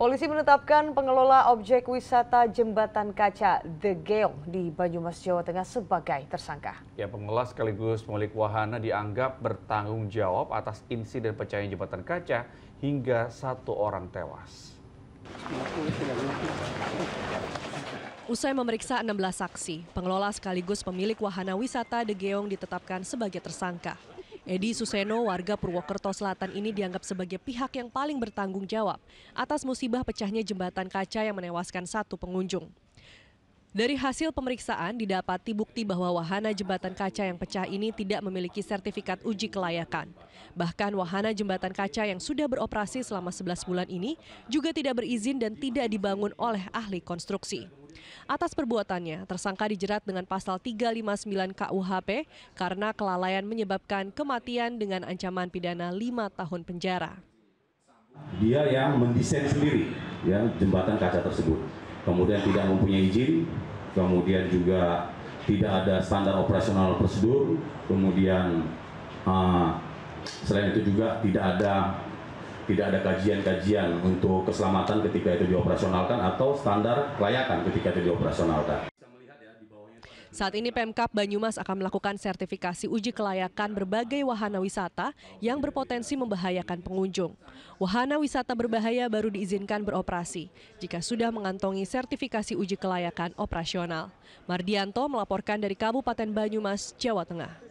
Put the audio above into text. Polisi menetapkan pengelola objek wisata jembatan kaca The Geong di Banyumas, Jawa Tengah sebagai tersangka. Ya, pengelola sekaligus pemilik wahana dianggap bertanggung jawab atas insiden pecahnya jembatan kaca hingga satu orang tewas. Usai memeriksa 16 saksi, pengelola sekaligus pemilik wahana wisata The Geong ditetapkan sebagai tersangka. Edy Suseno, warga Purwokerto Selatan ini dianggap sebagai pihak yang paling bertanggung jawab atas musibah pecahnya jembatan kaca yang menewaskan satu pengunjung. Dari hasil pemeriksaan didapati bukti bahwa wahana jembatan kaca yang pecah ini tidak memiliki sertifikat uji kelayakan. Bahkan wahana jembatan kaca yang sudah beroperasi selama 11 bulan ini juga tidak berizin dan tidak dibangun oleh ahli konstruksi. Atas perbuatannya, tersangka dijerat dengan pasal 359 KUHP karena kelalaian menyebabkan kematian dengan ancaman pidana 5 tahun penjara. Dia yang mendesain sendiri ya jembatan kaca tersebut. Kemudian tidak mempunyai izin, kemudian juga tidak ada standar operasional prosedur, kemudian selain itu juga tidak ada kajian-kajian untuk keselamatan ketika itu dioperasionalkan atau standar kelayakan ketika itu dioperasionalkan. Saat ini Pemkab Banyumas akan melakukan sertifikasi uji kelayakan berbagai wahana wisata yang berpotensi membahayakan pengunjung. Wahana wisata berbahaya baru diizinkan beroperasi jika sudah mengantongi sertifikasi uji kelayakan operasional. Mardianto melaporkan dari Kabupaten Banyumas, Jawa Tengah.